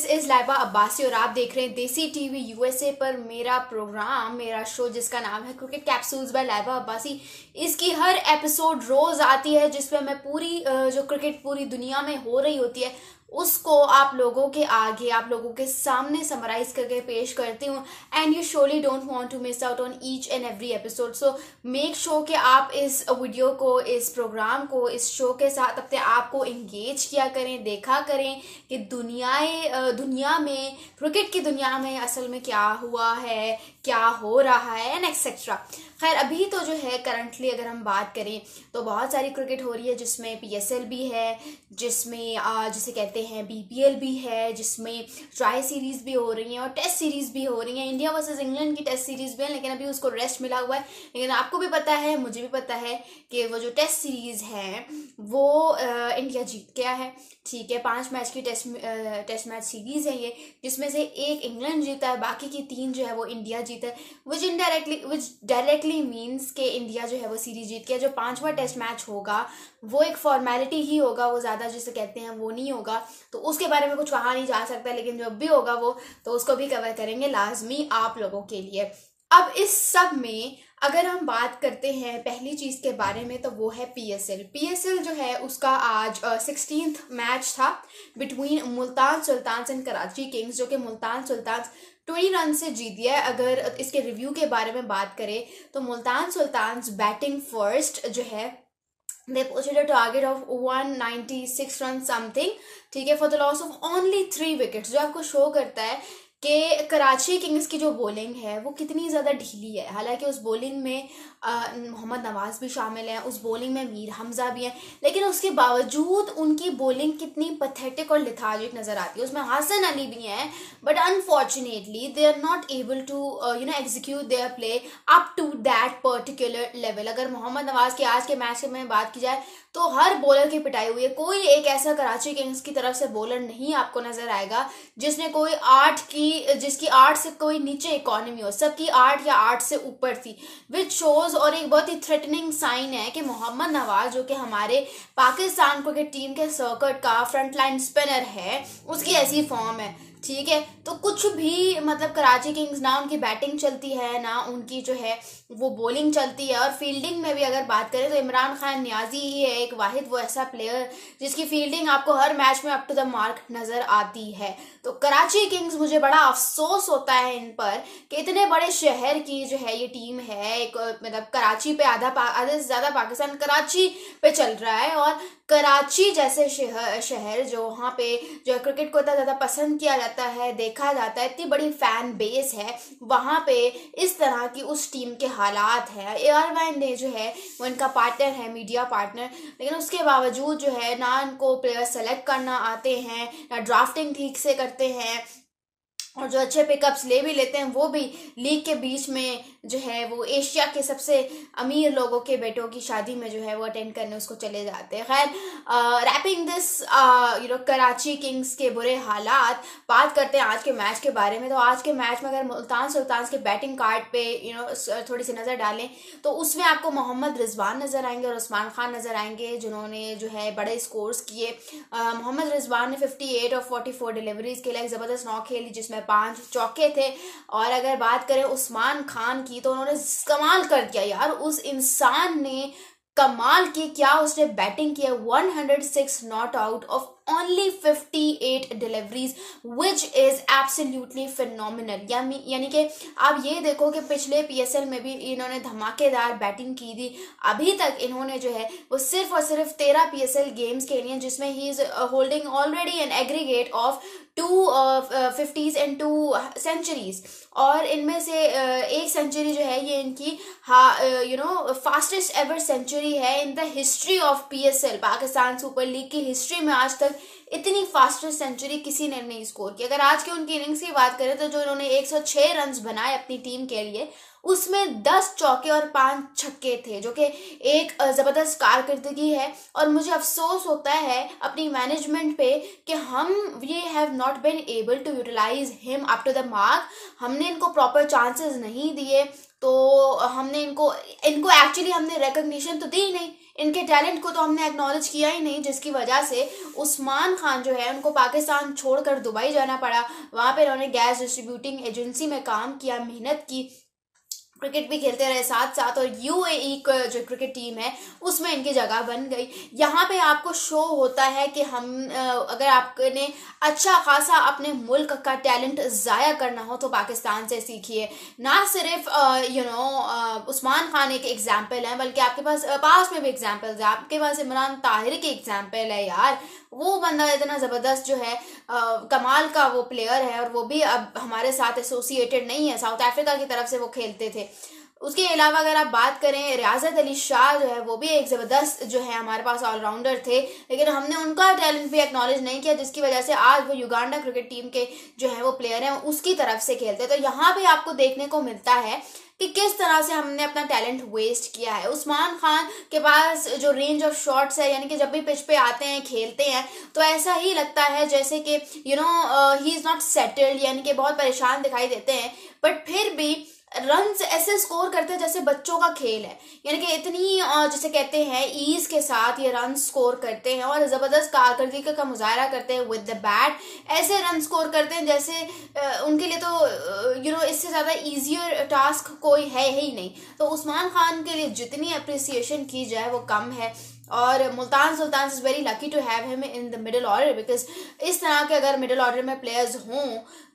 This is लायबा Abbasi और आप देख रहे हैं देसी टीवी यूएसए पर मेरा प्रोग्राम, मेरा शो जिसका नाम है cricket capsules by Laiba Abbasi. इसकी हर एपिसोड रोज आती है जिसमें मैं पूरी जो क्रिकेट पूरी दुनिया में हो रही होती है उसको आप लोगों के आगे, आप लोगों के सामने समराइज करके पेश करती हूँ। And you surely don't want to miss out on each and every episode, so make sure कि आप इस वीडियो को, इस प्रोग्राम को, इस शो के साथ अपने आप को इंगेज किया करें, देखा करें कि दुनिया में, क्रिकेट की दुनिया में असल में क्या हुआ है, क्या हो रहा है एंड एक्सेट्रा। खैर, अभी तो जो है करंटली अगर हम बात करें तो बहुत सारी क्रिकेट हो रही है, जिसमें PSL भी है, जिसमें जिसे कहते हैं BPL भी है, जिसमें ट्राई सीरीज़ भी हो रही हैं और टेस्ट सीरीज़ भी हो रही हैं। इंडिया वर्सेस इंग्लैंड की टेस्ट सीरीज़ भी है लेकिन अभी उसको रेस्ट मिला हुआ है। लेकिन आपको भी पता है, मुझे भी पता है कि वो जो टेस्ट सीरीज़ है वो इंडिया जीत गया है, ठीक है। 5 मैच की टेस्ट मैच सीरीज़ है ये, जिसमें से एक इंग्लैंड जीता है, बाकी की 3 जो है वो इंडिया जीता है। विच डायरेक्टली मीन्स के इंडिया जो है वो सीरीज़ जीत गया। जो 5वां टेस्ट मैच होगा वो एक फॉर्मेलिटी ही होगा, वो ज़्यादा जिसे कहते हैं वो नहीं होगा, तो उसके बारे में कुछ कहा नहीं जा सकता। लेकिन जब भी होगा वो तो उसको भी कवर करेंगे लाजमी आप लोगों के लिए। अब इस सब में अगर हम बात करते हैं पहली चीज़ के बारे में तो वो है PSL जो है उसका आज 16th मैच था between Multan Sultans and Karachi Kings, जो कि मुल्तान सुल्तान्स 20 रन से जीत गया है। अगर इसके रिव्यू के बारे में बात करें तो मुल्तान सुल्तान्स बैटिंग फर्स्ट जो है they posted a target of 196 runs something, ठीक है, for the loss of only 3 wickets, जो आपको शो करता है कि कराची किंग्स की जो बॉलिंग है वो कितनी ज़्यादा ढीली है। हालांकि उस बॉलिंग में मोहम्मद नवाज़ भी शामिल हैं, उस बॉलिंग में मीर हमज़ा भी हैं, लेकिन उसके बावजूद उनकी बॉलिंग कितनी पैथेटिक और लेथार्जिक नज़र आती है। उसमें हसन अली भी हैं but unfortunately they are not able to execute their play up to that particular level. अगर मोहम्मद नवाज़ के आज के मैच में बात की जाए तो हर बॉलर की पिटाई हुई है, कोई एक ऐसा कराची किंग्स की तरफ से बॉलर नहीं आपको नज़र आएगा जिसने कोई 8 से कोई नीचे इकोनॉमी हो, सबकी 8 या 8 से ऊपर थी, विच शोज और एक बहुत ही थ्रेटनिंग साइन है कि मोहम्मद नवाज जो कि हमारे पाकिस्तान क्रिकेट टीम के सर्किट का फ्रंटलाइन स्पिनर है उसकी ऐसी फॉर्म है, ठीक है। तो कुछ भी मतलब कराची किंग्स ना उनकी बैटिंग चलती है ना उनकी जो है वो बॉलिंग चलती है। और फील्डिंग में भी अगर बात करें तो इमरान खान नियाजी ही है एक वाहिद वो ऐसा प्लेयर जिसकी फील्डिंग आपको हर मैच में अप टू द मार्क नज़र आती है। तो कराची किंग्स, मुझे बड़ा अफसोस होता है इन पर कि इतने बड़े शहर की जो है ये टीम है, एक मतलब कराची पे आधे से ज़्यादा पाकिस्तान कराची पे चल रहा है, और कराची जैसे शहर जो वहाँ पे जो क्रिकेट को इतना ज़्यादा पसंद किया जाता है, देखा जाता है, इतनी बड़ी फैन बेस है, वहाँ पे इस तरह की उस टीम के हालात है। एयरमैन ने जो है वो इनका पार्टनर है, मीडिया पार्टनर, लेकिन उसके बावजूद जो है ना इनको प्लेयर सेलेक्ट करना आते हैं, ना ड्राफ्टिंग ठीक से करते हैं, और जो अच्छे पिकअप्स ले भी लेते हैं वो भी लीग के बीच में जो है वो एशिया के सबसे अमीर लोगों के बेटों की शादी में जो है वो अटेंड करने उसको चले जाते हैं। खैर, रैपिंग दिस कराची किंग्स के बुरे हालात, बात करते हैं आज के मैच के बारे में। तो आज के मैच में अगर मुल्तान सुल्तान्स के बैटिंग कार्ड पे थोड़ी सी नज़र डालें तो उसमें आपको मोहम्मद रिजवान नज़र आएंगे और उस्मान खान नज़र आएंगे जिन्होंने जो है बड़े स्कोर्स किए। मोहम्मद रिजवान ने 58 और 44 डिलीवरीज के लिए ज़बरदस्त नॉक खेली जिसमें 5 चौके थे। और अगर बात करें उस्मान खान की तो उन्होंने कमाल कर दिया यार, उस इंसान ने कमाल की, क्या उसने बैटिंग किया। 106 not out of only 58 deliveries which is absolutely phenomenal। यानी कि आप ये देखो कि पिछले PSL में भी इन्होंने धमाकेदार बैटिंग की थी, अभी तक इन्होंने जो है वो सिर्फ और सिर्फ 13 PSL गेम्स खेली हैं जिसमें he is holding already an aggregate of 2 50s and 2 centuries, और इनमें से एक सेंचुरी जो है ये इनकी फास्टेस्ट एवर सेंचुरी है in the history of PSL। Pakistan super league की हिस्ट्री में आज तक इतनी फास्टेस्ट सेंचुरी किसी ने नहीं स्कोर की। अगर आज के उनकी इनिंग्स की बात करें तो जो इन्होंने 106 रन बनाए अपनी टीम के लिए उसमें 10 चौके और 5 छक्के थे, जो कि एक ज़बरदस्त कारकर्दगी है। और मुझे अफसोस होता है अपनी मैनेजमेंट पे कि हम we have not been able to utilize him up to the mark. हमने इनको प्रॉपर चांसेस नहीं दिए, तो हमने इनको एक्चुअली हमने रिकग्निशन तो दी ही नहीं, इनके टैलेंट को तो हमने एक्नॉलेज किया ही नहीं, जिसकी वजह से उस्मान खान जो है उनको पाकिस्तान छोड़कर दुबई जाना पड़ा। वहाँ पे इन्होंने गैस डिस्ट्रीब्यूटिंग एजेंसी में काम किया, मेहनत की, क्रिकेट भी खेलते रहे साथ साथ, और यूएई का जो क्रिकेट टीम है उसमें इनकी जगह बन गई। यहाँ पे आपको शो होता है कि हम अगर आपने अच्छा खासा अपने मुल्क का टैलेंट ज़ाया करना हो तो पाकिस्तान से सीखिए। ना सिर्फ उस्मान खान एक एग्जाम्पल है, बल्कि आपके पास पास में भी एग्जाम्पल्स है। आपके पास इमरान ताहिर के एग्जाम्पल है। यार वो बंदा इतना ज़बरदस्त जो है कमाल का वो प्लेयर है, और वो भी अब हमारे साथ एसोसिएटेड नहीं है, साउथ अफ्रीका की तरफ से वो खेलते थे। उसके अलावा अगर आप बात करें, रियाजत अली शाह जो है वो भी एक ज़बरदस्त जो है हमारे पास ऑलराउंडर थे, लेकिन हमने उनका टैलेंट भी एक्नॉलेज नहीं किया, जिसकी वजह से आज वो युगांडा क्रिकेट टीम के जो है वो प्लेयर हैं, उसकी तरफ से खेलते। तो यहाँ पे आपको देखने को मिलता है कि किस तरह से हमने अपना टैलेंट वेस्ट किया है। उस्मान खान के पास जो रेंज ऑफ शॉट्स है, यानी कि जब भी पिच पे आते हैं खेलते हैं तो ऐसा ही लगता है जैसे कि ही इज़ नॉट सेटल्ड, यानी कि बहुत परेशान दिखाई देते हैं, बट फिर भी रन्स ऐसे स्कोर करते हैं जैसे बच्चों का खेल है, यानी कि इतनी जैसे कहते हैं ईज के साथ ये रन स्कोर करते हैं और ज़बरदस्त कारकर्दगी का मुजाहरा करते हैं विद द बैट। ऐसे रन स्कोर करते हैं जैसे उनके लिए तो इससे ज़्यादा ईजियर टास्क कोई है ही नहीं। तो उस्मान खान के लिए जितनी अप्रिसिएशन की जाए वो कम है, और Multan Sultans is very lucky to have him in the middle order, because इस तरह के अगर मिडल ऑर्डर में प्लेयर्स हों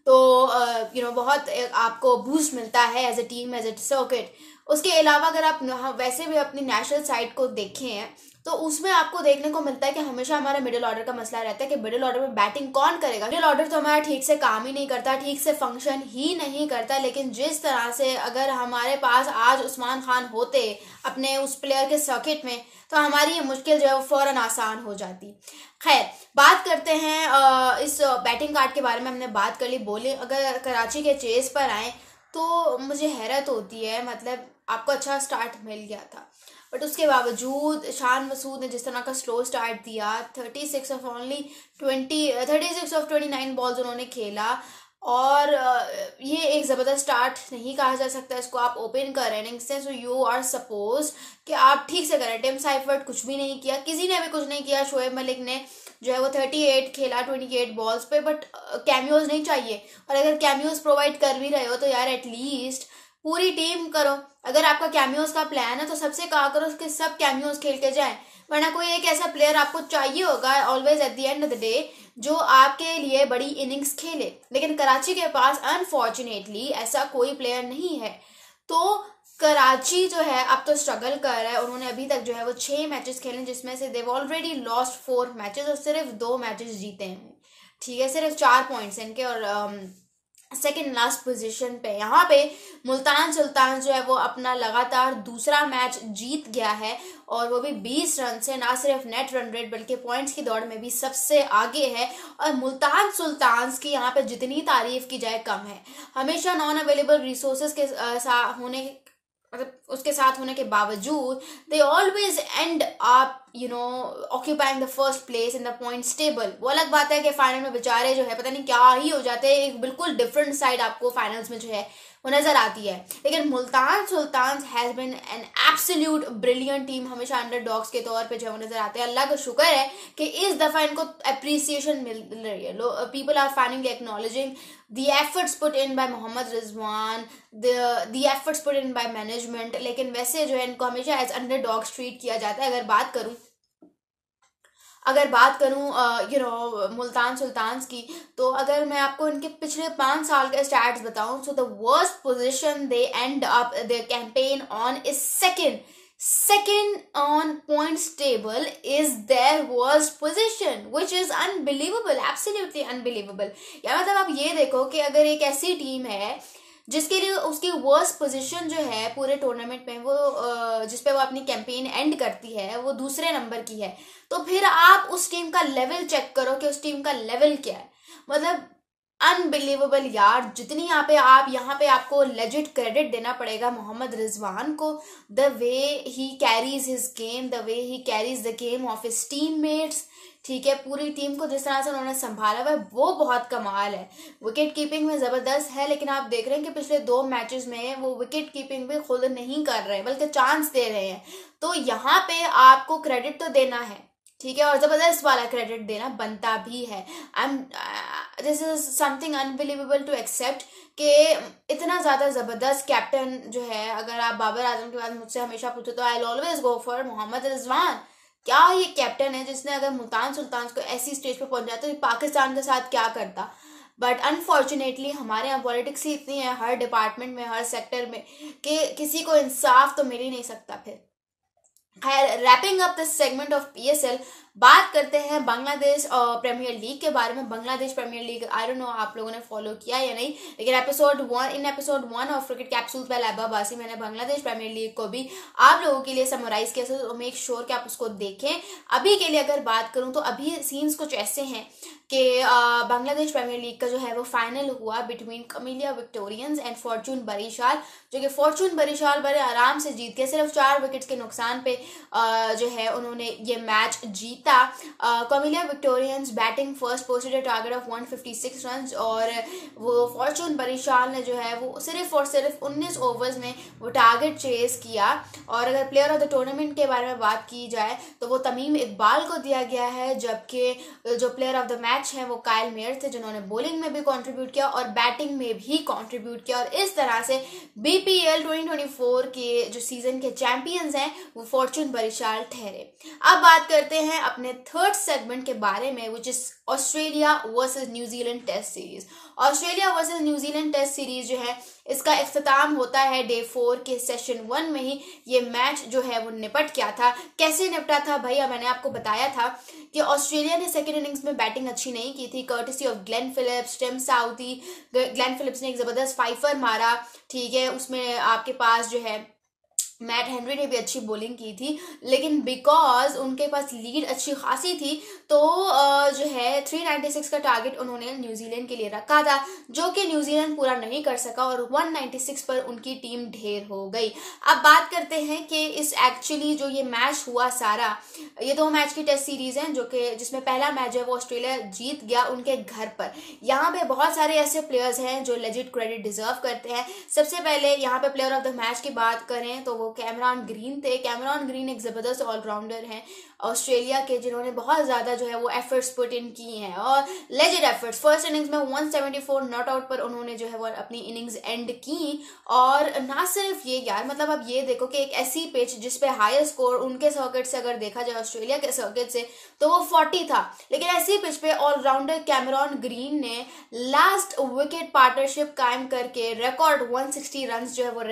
तो बहुत आपको बूस्ट मिलता है as a team, as a circuit. उसके अलावा अगर आप वैसे भी अपनी नेशनल साइड को देखें तो उसमें आपको देखने को मिलता है कि हमेशा हमारा मिडिल ऑर्डर का मसला रहता है कि मिडिल ऑर्डर में बैटिंग कौन करेगा। मिडिल ऑर्डर तो हमारा ठीक से काम ही नहीं करता, ठीक से फंक्शन ही नहीं करता। लेकिन जिस तरह से अगर हमारे पास आज उस्मान खान होते अपने उस प्लेयर के सर्किट में, तो हमारी ये मुश्किल जो है वो फ़ौरन आसान हो जाती। खैर, बात करते हैं इस बैटिंग कार्ड के बारे में। हमने बात कर ली, बोले अगर कराची के चेस पर आएँ तो मुझे हैरत होती है, मतलब आपको अच्छा स्टार्ट मिल गया था, बट उसके बावजूद शान मसूद ने जिस तरह का स्लो स्टार्ट दिया, 36 ऑफ 29 बॉल्स उन्होंने खेला, और ये एक ज़बरदस्त स्टार्ट नहीं कहा जा सकता। इसको आप ओपन कर रनिंग से, सो यू आर सपोज कि आप ठीक से करें। टिम साइफर्ट कुछ भी नहीं किया, किसी ने भी कुछ नहीं किया। शोएब मलिक ने जो है वो 38 खेला 28 बॉल्स पे, बट कैमियोज़ नहीं चाहिए, और अगर कैमियोज़ प्रोवाइड कर भी रहे हो तो यार एटलीस्ट पूरी टीम करो। अगर आपका कैमियोज़ का प्लान है तो सबसे कहा करो कि सब कैमियोज़ खेल के जाएं, वरना कोई एक ऐसा प्लेयर आपको चाहिए होगा always at the end of the day जो आपके लिए बड़ी इनिंग्स खेले। लेकिन कराची के पास अनफॉर्चुनेटली ऐसा कोई प्लेयर नहीं है, तो कराची जो है अब तो स्ट्रगल कर रहा है। उन्होंने अभी तक जो है वो 6 मैचेस खेले, जिसमें से देव ऑलरेडी लॉस्ट 4 मैचेस और सिर्फ 2 मैचेस जीते हैं। ठीक है, सिर्फ 4 पॉइंट्स इनके, और सेकेंड लास्ट पोजीशन पे। यहाँ पे मुल्तान सुल्तान जो है वो अपना लगातार दूसरा मैच जीत गया है, और वो भी 20 रन से ना सिर्फ नेट रन रेट बल्कि पॉइंट्स की दौड़ में भी सबसे आगे है। और मुल्तान सुल्तान्स की यहाँ पे जितनी तारीफ की जाए कम है। हमेशा नॉन अवेलेबल रिसोर्सेज के साथ होने के बावजूद दे ऑलवेज एंड आप occupying the first place in the points table. वो अलग बात है कि फाइनल में बेचारे जो है पता नहीं क्या ही हो जाते हैं, एक बिल्कुल डिफरेंट साइड आपको फाइनल्स में जो है वो नज़र आती है। लेकिन Multan Sultans has been an absolute brilliant team, हमेशा अंडरडॉग्स के तौर पे जो है वो नज़र आते हैं। अल्लाह का शुक्र है कि इस दफ़ा इनको अप्रिसिएशन मिल रही है। People are finally acknowledging the efforts put in by Mohammad Rizwan, the efforts put in by management. लेकिन वैसे जो है इनको हमेशा एज अंडरडॉग्स ट्रीट किया जाता है। अगर बात करूं मुल्तान सुल्तान्स की, तो अगर मैं आपको इनके पिछले 5 साल के स्टैट्स बताऊं, so the worst position they end up their campaign on is second on points table is their worst position, which is unbelievable, absolutely unbelievable। या मतलब आप ये देखो कि अगर एक ऐसी टीम है जिसके लिए उसकी वर्स्ट पोजीशन जो है पूरे टूर्नामेंट में, वो जिस पे वो अपनी कैंपेन एंड करती है वो दूसरे नंबर की है, तो फिर आप उस टीम का लेवल चेक करो कि उस टीम का लेवल क्या है। मतलब अनबिलीवेबल यार, जितनी यहाँ पे आपको लेजिट क्रेडिट देना पड़ेगा मोहम्मद रिजवान को, the way he carries his game, the way he carries the game of his teammates, ठीक है, पूरी टीम को जिस तरह से उन्होंने संभाला हुआ है वो बहुत कमाल है। विकेट कीपिंग में ज़बरदस्त है, लेकिन आप देख रहे हैं कि पिछले दो मैचेस में वो विकेट कीपिंग भी खुद नहीं कर रहे बल्कि चांस दे रहे हैं, तो यहाँ पे आपको क्रेडिट तो देना है, ठीक है, और ज़बरदस्त वाला क्रेडिट देना बनता भी है। This is something unbelievable to accept कि इतना ज़्यादा ज़बरदस्त कैप्टन जो है, अगर आप बाबर आजम के बाद मुझसे हमेशा पूछो तो I will always go for Mohammad Rizwan. क्या ये कैप्टन है जिसने अगर मुल्तान सुल्तान्स को ऐसी स्टेज पर पहुंचाया तो पाकिस्तान के साथ क्या करता, बट अनफॉर्चुनेटली हमारे यहाँ पॉलिटिक्स ही इतनी है हर डिपार्टमेंट में, हर सेक्टर में, कि किसी को इंसाफ तो मिल ही नहीं सकता। फिर खैर, wrapping up this segment of PSL, बात करते हैं बांग्लादेश प्रीमियर लीग के बारे में। Bangladesh premiere league, I don't know आप लोगों ने फॉलो किया या नहीं, लेकिन episode 1 of cricket capsules by Laiba Abbasi मैंने बांग्लादेश प्रीमियर लीग को भी आप लोगों के लिए समराइज किया, सो मेक श्योर कि आप उसको देखें। अभी के लिए अगर बात करूँ तो अभी सीन्स कुछ ऐसे हैं कि बांग्लादेश प्रीमियर लीग का जो है वो फाइनल हुआ between Comilla Victorians and Fortune Barishal, जो कि फॉर्चून बरिशाल बड़े आराम से जीत के सिर्फ 4 विकेट्स के नुकसान पे जो है उन्होंने ये मैच जीता। Comilla Victorians batting first posted target of 156 run और वो फॉर्चून बरिशाल ने जो है वो सिर्फ और सिर्फ 19 ओवर्स में वो टारगेट चेस किया। और अगर प्लेयर ऑफ द टूर्नामेंट के बारे में बात की जाए तो वो तमीम इकबाल को दिया गया है, जबकि जो प्लेयर ऑफ द मैच है वो कायल मेयर थे, जिन्होंने बॉलिंग में भी कंट्रीब्यूट किया और बैटिंग में भी कंट्रीब्यूट किया। और इस तरह से बीपीएल 2024 के जो सीजन के चैंपियंस हैं वो फॉर्चून बरिशाल ठहरे। अब बात करते हैं अपने थर्ड सेगमेंट के बारे में, which is Australia versus New Zealand test series. Australia versus New Zealand test series जो है इसका इख्तिताम होता है डे 4 के सेशन 1 में ही। ये मैच जो है वो निपट गया था। कैसे निपटा था भैया, मैंने आपको बताया था कि ऑस्ट्रेलिया ने सेकेंड इनिंग्स में बैटिंग अच्छी नहीं की थी, courtesy of Glenn Phillips, Tim Southee. Glenn Phillips ने एक ज़बरदस्त फाइफर मारा, ठीक है, उसमें आपके पास जो है मैट हेनरी ने भी अच्छी बॉलिंग की थी, लेकिन बिकॉज उनके पास लीड अच्छी खासी थी तो जो है 396 का टारगेट उन्होंने न्यूजीलैंड के लिए रखा था, जो कि न्यूजीलैंड पूरा नहीं कर सका और 196 पर उनकी टीम ढेर हो गई। अब बात करते हैं कि इस एक्चुअली जो ये मैच हुआ सारा, ये 2 मैच की टेस्ट सीरीज़ हैं, जो कि जिसमें पहला मैच है वो ऑस्ट्रेलिया जीत गया उनके घर पर। यहाँ पर बहुत सारे ऐसे प्लेयर्स हैं जो लेजिट क्रेडिट डिजर्व करते हैं। सबसे पहले यहाँ पर प्लेयर ऑफ द मैच की बात करें तो कैमरॉन ग्रीन थे। कैमरॉन ग्रीन एक ज़बरदस्त ऑलराउंडर हैं ऑस्ट्रेलिया के, जिन्होंने बहुत ज़्यादा जो है वो एफर्ट्स पुट इन की हैं और लेजिट एफर्ट्स। फर्स्ट इनिंग्स में 174 नॉट आउट पर उन्होंने जो है वो अपनी इनिंग्स एंड की। और ना सिर्फ ये यार, मतलब अब ये देखो कि एक ऐसी पिच जिस पे हाईएस्ट स्कोर उनके सर्किट से अगर देखा जाए, ऑस्ट्रेलिया के सर्किट से, तो वो 40 था, लेकिन ऐसी पिच पे ऑलराउंडर कैमरॉन ग्रीन ने लास्ट विकेट पार्टनरशिप कायम करके रिकॉर्ड 160 रन जो है वो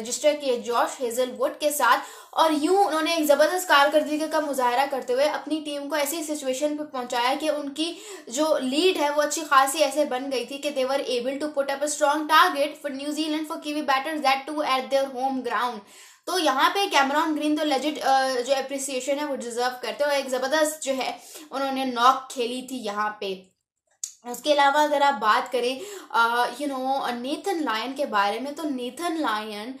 रजिस्टर किए जॉश हैजलवुड के साथ। और यूं उन्होंने एक ज़बरदस्त कारकर्दगी का मुजाहरा करते हुए अपनी टीम को ऐसी सिचुएशन पर पहुंचाया कि उनकी जो लीड है वो अच्छी खासी ऐसे बन गई थी कि they were able to put up a strong target for New Zealand for kiwi batters that too at their home ground. तो यहाँ पे कैमरॉन ग्रीन तो लेजिट जो एप्रिसिएशन है वो डिजर्व करते हैं और एक ज़बरदस्त जो है उन्होंने नॉक खेली थी यहाँ पे। उसके अलावा अगर आप बात करें नेथन लायन के बारे में, तो नेथन लायन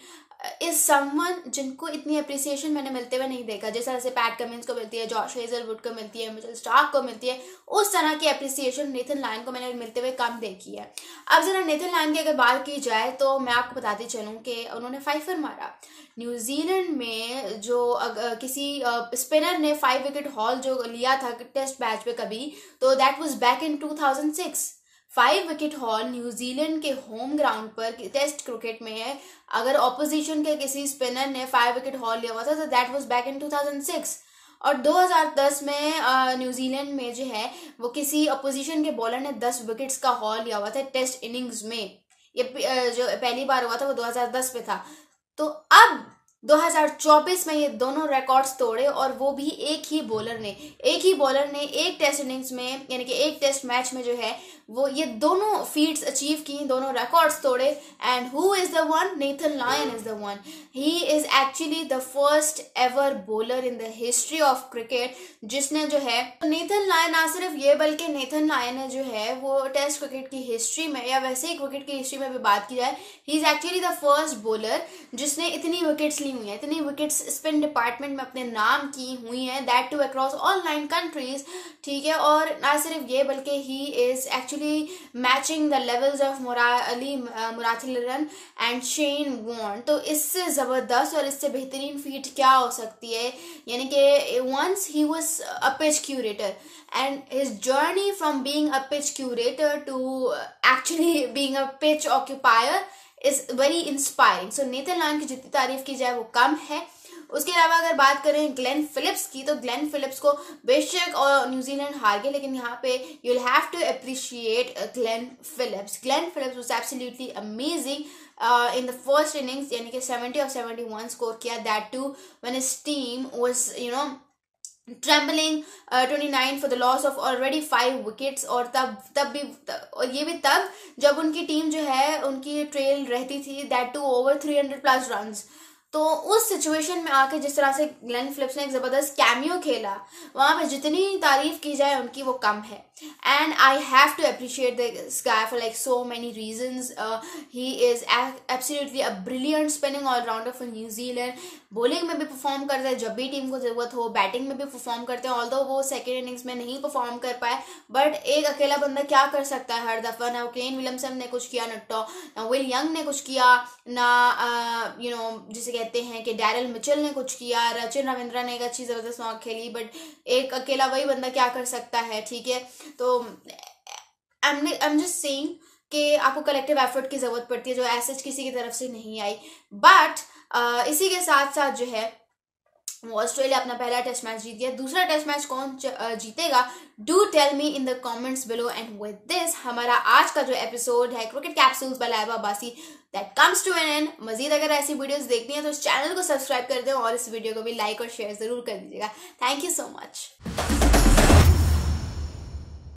इज समवन जिनको इतनी अप्रिसिएशन मैंने मिलते हुए नहीं देखा। जिस तरह से पैट कमिंस को मिलती है, जॉश हेजलवुड को मिलती है, मिचेल स्टार्क को मिलती है, उस तरह की अप्रिसिएशन नेथन लायन को मैंने मिलते हुए कम देखी है। अब ज़रा नेथन लायन की अगर बात की जाए तो मैं आपको बताती चलूँ कि उन्होंने फाइफर मारा। न्यूजीलैंड में जो किसी स्पिनर ने 5 विकेट हॉल जो लिया था टेस्ट मैच में कभी, तो that was back in 2006। 5 wicket haul New Zealand के होम ग्राउंड पर टेस्ट क्रिकेट में है, अगर ऑपोजिशन के किसी स्पिनर ने 5 विकेट हॉल लिया हुआ था तो दैट वाज बैक इन 2006। और 2010 में न्यूजीलैंड में जो है वो किसी अपोजिशन के बॉलर ने 10 विकेट्स का हॉल लिया हुआ था टेस्ट इनिंग्स में। ये जो पहली बार हुआ था वो 2010 में था। तो अब 2024 में ये दोनों रिकॉर्ड्स तोड़े और वो भी एक ही बॉलर ने एक टेस्ट इनिंग्स में, यानी कि एक टेस्ट मैच में जो है वो ये दोनों फीट्स अचीव की, दोनों रिकॉर्ड्स तोड़े. And who is the one? Nathan Lyon is the one. He is actually the first ever bowler in the history of cricket जिसने जो है, नेथन लायन ना सिर्फ ये बल्कि नेथन लायन ने जो है वो टेस्ट क्रिकेट की हिस्ट्री में या वैसे ही क्रिकेट की हिस्ट्री में भी बात की जाए, he is actually the first bowler जिसने इतनी विकेट्स ली हुई हैं, इतनी विकेट्स स्पिन डिपार्टमेंट में अपने नाम की हुई हैं, that too across all 9 countries. ठीक है, और ना सिर्फ ये बल्कि he is actually matching the levels of Muralitharan and Shane Warne. तो इससे ज़बरदस्त और इससे बेहतरीन फीट क्या हो सकती है. यानी कि once he was a pitch curator and his journey from being a pitch curator to actually being a pitch occupier is very inspiring. So Nathan Lyon की जितनी तारीफ की जाए वो कम है. उसके अलावा अगर बात करें ग्लेन फिलिप्स की, तो ग्लेन फिलिप्स को बेशक और न्यूजीलैंड हार गए, लेकिन यहाँ पे you will have to appreciate Glenn Phillips. Glenn Phillips was absolutely amazing in the first innings, यानी कि 70 of 71 स्कोर किया, that too when his team was you know trembling 29 for the loss of already 5 wickets. और ये भी तब जब उनकी team जो है उनकी ट्रेल रहती थी दैट टू ओवर 300+ रन. तो उस सिचुएशन में आके जिस तरह से ग्लेन फिलिप्स ने एक ज़बरदस्त कैमियो खेला, वहाँ पे जितनी तारीफ की जाए उनकी वो कम है. And I have to appreciate this guy for like so many reasons. He is absolutely a brilliant spinning allrounder for New Zealand. Bowling में भी परफॉर्म करता है जब भी टीम को ज़रूरत हो, बैटिंग में भी परफॉर्म करते हैं. ऑल्दो वो सेकेंड इनिंग्स में नहीं परफॉर्म कर पाए, बट एक अकेला बंदा क्या कर सकता है हर दफ़ा. ना केन विलियमसन ने कुछ किया, ना विल यंग ने कुछ किया, ना जैसे कहते हैं कि डैरल मिचेल ने कुछ किया, रचिन रविंद्रा ने एक अच्छी ज़बरदस्त नॉक खेली, बट एक अकेला वही बंदा क्या कर सकता है. ठीक है, तो आई एम जस्ट सेइंग कि आपको कलेक्टिव एफर्ट की ज़रूरत पड़ती है जो ऐसे किसी की तरफ से नहीं आई. बट इसी के साथ साथ जो है ऑस्ट्रेलिया अपना पहला टेस्ट मैच जीत गया. दूसरा टेस्ट मैच कौन जीतेगा, do tell me in the comments below. And with this हमारा आज का जो एपिसोड है cricket capsules by Laiba Abbasi that comes to an end. मजीद अगर ऐसी वीडियोस देखनी है तो इस चैनल को सब्सक्राइब कर दें और इस वीडियो को भी लाइक और शेयर ज़रूर कर दीजिएगा. Thank you so much.